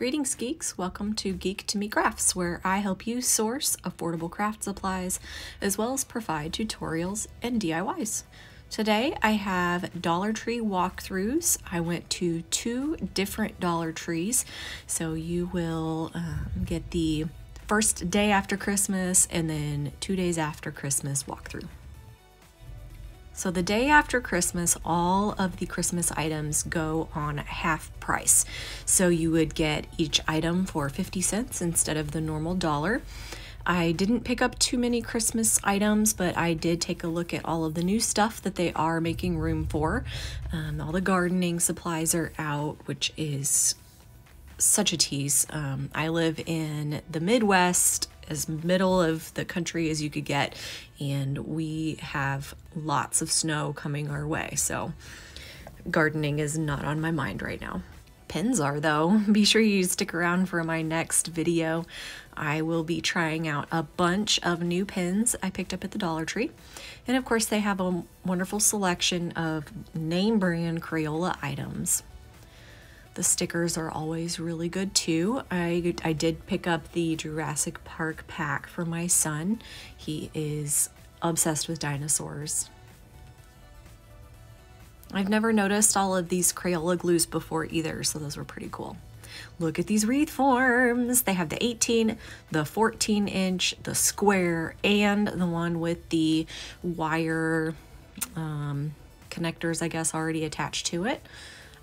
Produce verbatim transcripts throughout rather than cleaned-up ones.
Greetings, geeks. Welcome to Geek to Me Crafts, where I help you source affordable craft supplies, as well as provide tutorials and D I Ys. Today I have Dollar Tree walkthroughs. I went to two different Dollar Trees, so you will um, get the first day after Christmas and then two days after Christmas walkthrough. So the day after Christmas, all of the Christmas items go on half price. So you would get each item for fifty cents instead of the normal dollar. I didn't pick up too many Christmas items, but I did take a look at all of the new stuff that they are making room for. Um, all the gardening supplies are out, which is such a tease. Um, I live in the Midwest, as middle of the country as you could get, and we have lots of snow coming our way, so gardening is not on my mind right now. Pins are, though. Be sure you stick around for my next video. I will be trying out a bunch of new pins I picked up at the Dollar Tree. And of course, they have a wonderful selection of name brand Crayola items. The stickers are always really good too. I, I did pick up the Jurassic Park pack for my son. He is obsessed with dinosaurs. I've never noticed all of these Crayola glues before either, so those were pretty cool. Look at these wreath forms. They have the eighteen, the fourteen inch, the square, and the one with the wire um, connectors, I guess, already attached to it.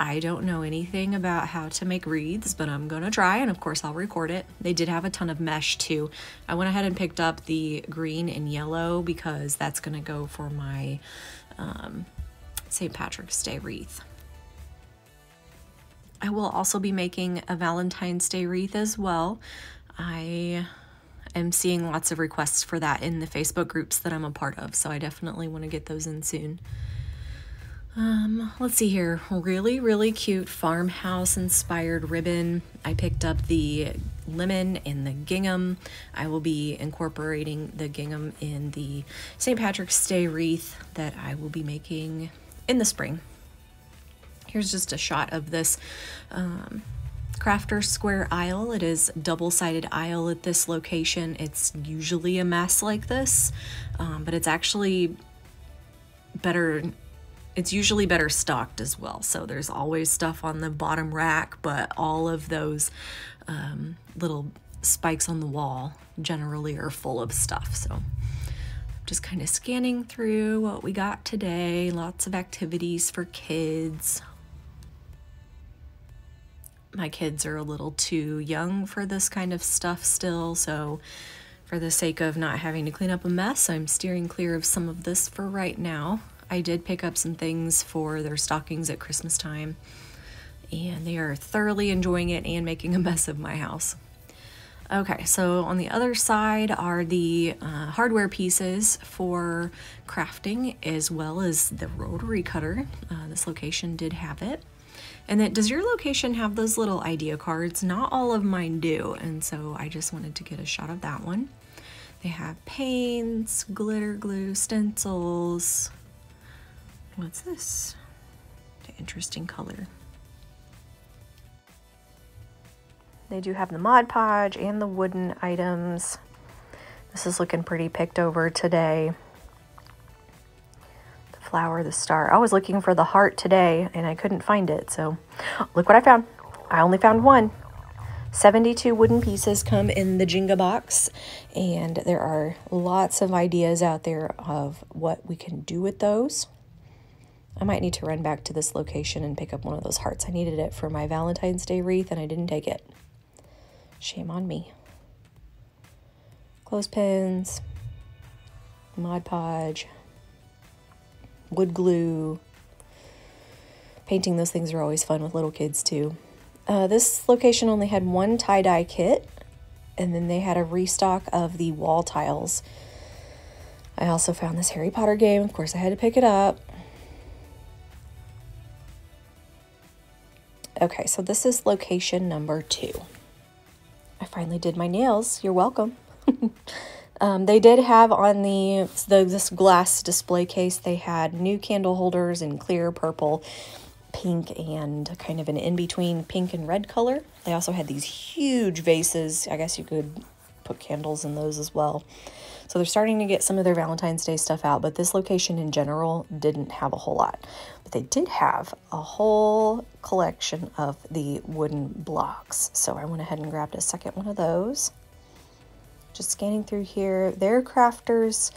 I don't know anything about how to make wreaths, but I'm gonna try, and of course I'll record it. They did have a ton of mesh too. I went ahead and picked up the green and yellow because that's gonna go for my um, Saint Patrick's Day wreath. I will also be making a Valentine's Day wreath as well. I am seeing lots of requests for that in the Facebook groups that I'm a part of, so I definitely wanna get those in soon. Um, let's see here. Really, really cute farmhouse inspired ribbon. I picked up the lemon and the gingham. I will be incorporating the gingham in the Saint Patrick's Day wreath that I will be making in the spring. Here's just a shot of this um, Crafter Square aisle. It is double-sided aisle at this location. It's usually a mess like this, um, but it's actually better. It's usually better stocked as well, so there's always stuff on the bottom rack, but all of those um, little spikes on the wall generally are full of stuff. So I'm just kind of scanning through what we got today. Lots of activities for kids. My kids are a little too young for this kind of stuff still, so for the sake of not having to clean up a mess, I'm steering clear of some of this for right now. I did pick up some things for their stockings at Christmas time, and they are thoroughly enjoying it and making a mess of my house. Okay, so on the other side are the uh, hardware pieces for crafting, as well as the rotary cutter. Uh, this location did have it. And then, does your location have those little idea cards? Not all of mine do, and so I just wanted to get a shot of that one. They have paints, glitter glue, stencils. What's this? An interesting color. They do have the Mod Podge and the wooden items. This is looking pretty picked over today. The flower, the star. I was looking for the heart today and I couldn't find it, so look what I found. I only found one. seventy-two wooden pieces come in the Jenga box, and there are lots of ideas out there of what we can do with those. I might need to run back to this location and pick up one of those hearts. I needed it for my Valentine's Day wreath and I didn't take it. Shame on me. Clothespins, Mod Podge, wood glue. Painting those things are always fun with little kids too. Uh, this location only had one tie-dye kit, and then they had a restock of the wall tiles. I also found this Harry Potter game. Of course, I had to pick it up. Okay, so this is location number two. I finally did my nails. You're welcome. um, they did have on the, the this glass display case, they had new candle holders in clear purple. pink and kind of an in-between pink and red color. They also had these huge vases. I guess you could put candles in those as well. So they're starting to get some of their Valentine's Day stuff out, but this location in general didn't have a whole lot. But they did have a whole collection of the wooden blocks. So I went ahead and grabbed a second one of those. Just scanning through here. Their Crafter's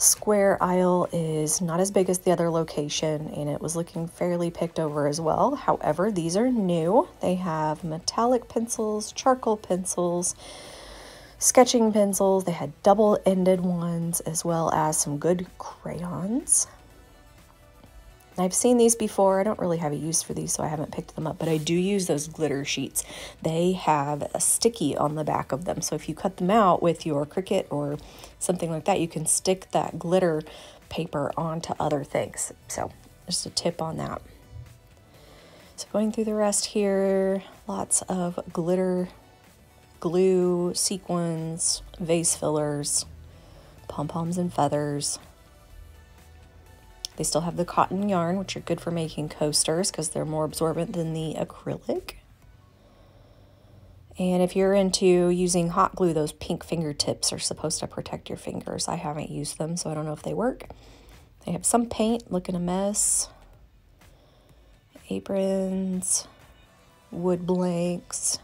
Square aisle is not as big as the other location, and it was looking fairly picked over as well. However, these are new. They have metallic pencils, charcoal pencils, sketching pencils. They had double-ended ones, as well as some good crayons. I've seen these before. I don't really have a use for these, so I haven't picked them up, but I do use those glitter sheets. They have a sticky on the back of them, so if you cut them out with your Cricut or something like that, you can stick that glitter paper onto other things. So just a tip on that. So going through the rest here, lots of glitter, glue, sequins, vase fillers, pom-poms and feathers. They still have the cotton yarn, which are good for making coasters because they're more absorbent than the acrylic. And if you're into using hot glue, those pink fingertips are supposed to protect your fingers. I haven't used them, so I don't know if they work. They have some paint, looking a mess. Aprons, wood blanks.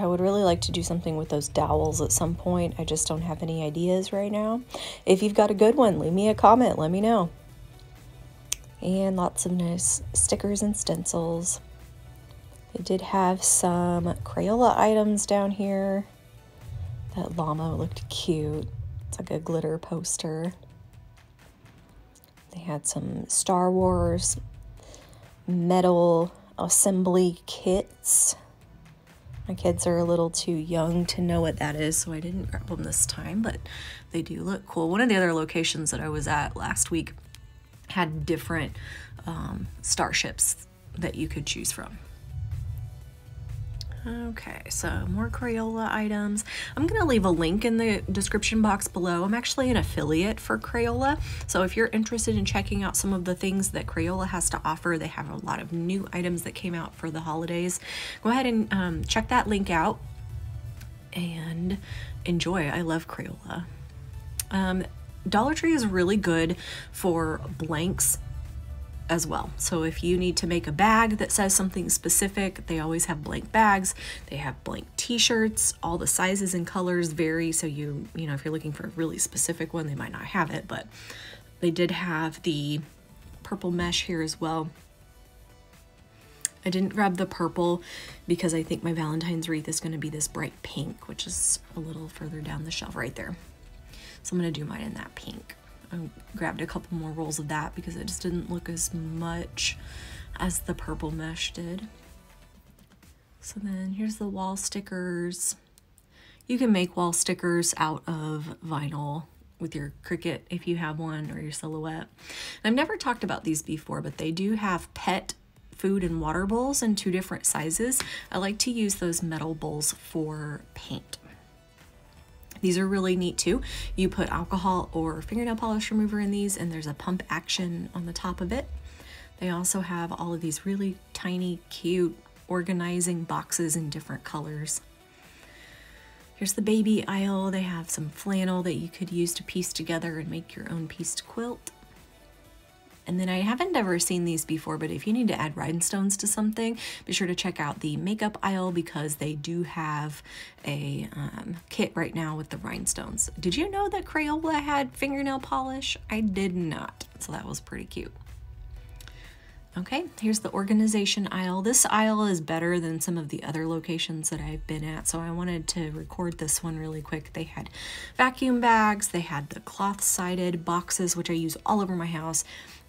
I would really like to do something with those dowels at some point. I just don't have any ideas right now. If you've got a good one, leave me a comment, let me know. And lots of nice stickers and stencils. They did have some Crayola items down here. That llama looked cute. It's like a glitter poster. They had some Star Wars metal assembly kits. My kids are a little too young to know what that is, so I didn't grab them this time, but they do look cool. One of the other locations that I was at last week had different um, starships that you could choose from. Okay, so more Crayola items. I'm going to leave a link in the description box below. I'm actually an affiliate for Crayola, so if you're interested in checking out some of the things that Crayola has to offer, they have a lot of new items that came out for the holidays. Go ahead and um, check that link out and enjoy. I love Crayola. Um, Dollar Tree is really good for blanks as well. So if you need to make a bag that says something specific, they always have blank bags. They have blank t-shirts. All the sizes and colors vary, so you you know, if you're looking for a really specific one, they might not have it, but they did have the purple mesh here as well. I didn't grab the purple because I think my Valentine's wreath is going to be this bright pink, which is a little further down the shelf right there. So I'm going to do mine in that pink. I grabbed a couple more rolls of that because it just didn't look as much as the purple mesh did. So then here's the wall stickers. You can make wall stickers out of vinyl with your Cricut if you have one, or your Silhouette. And I've never talked about these before, but they do have pet food and water bowls in two different sizes. I like to use those metal bowls for paint. These are really neat too. You put alcohol or fingernail polish remover in these, and there's a pump action on the top of it. They also have all of these really tiny, cute organizing boxes in different colors. Here's the baby aisle. They have some flannel that you could use to piece together and make your own pieced quilt. And then I haven't ever seen these before, but if you need to add rhinestones to something, be sure to check out the makeup aisle because they do have a um, kit right now with the rhinestones. Did you know that Crayola had fingernail polish? I did not, so that was pretty cute. Okay, here's the organization aisle. This aisle is better than some of the other locations that I've been at, so I wanted to record this one really quick. They had vacuum bags, they had the cloth-sided boxes, which I use all over my house,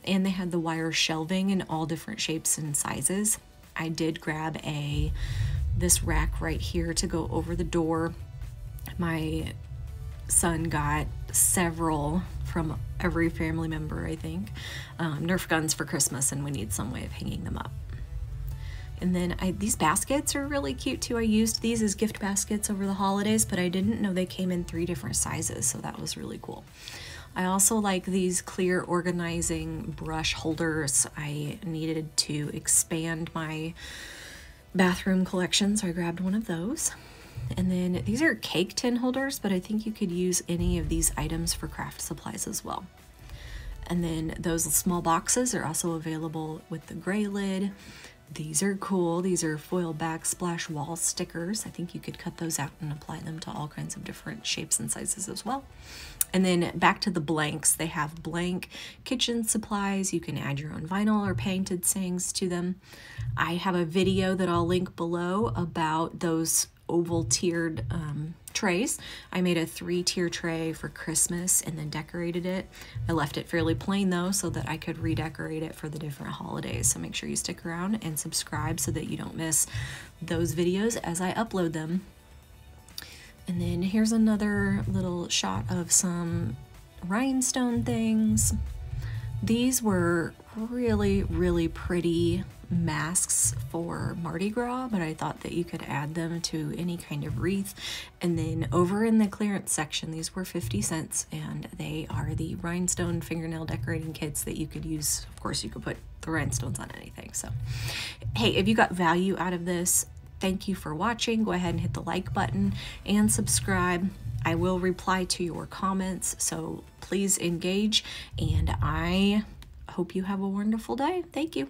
and they had the wire shelving in all different shapes and sizes. I did grab a this rack right here to go over the door. My son got several from every family member, I think, um, Nerf guns for Christmas, and we need some way of hanging them up. And then I, these baskets are really cute too. I used these as gift baskets over the holidays, but I didn't know they came in three different sizes, so that was really cool. I also like these clear organizing brush holders. I needed to expand my bathroom collection, so I grabbed one of those. And then these are cake tin holders, but I think you could use any of these items for craft supplies as well. And then those small boxes are also available with the gray lid. These are cool. These are foil backsplash wall stickers. I think you could cut those out and apply them to all kinds of different shapes and sizes as well. And then back to the blanks, they have blank kitchen supplies. You can add your own vinyl or painted sayings to them. I have a video that I'll link below about those oval tiered um, trays. I made a three tier tray for Christmas and then decorated it. I left it fairly plain though, so that I could redecorate it for the different holidays. So make sure you stick around and subscribe so that you don't miss those videos as I upload them. And then here's another little shot of some rhinestone things. These were really, really pretty masks for Mardi Gras, but I thought that you could add them to any kind of wreath. And then over in the clearance section, these were fifty cents, and they are the rhinestone fingernail decorating kits that you could use. Of course, you could put the rhinestones on anything. So hey, if you got value out of this, thank you for watching. Go ahead and hit the like button and subscribe. I will reply to your comments, so please engage, and I hope you have a wonderful day. Thank you.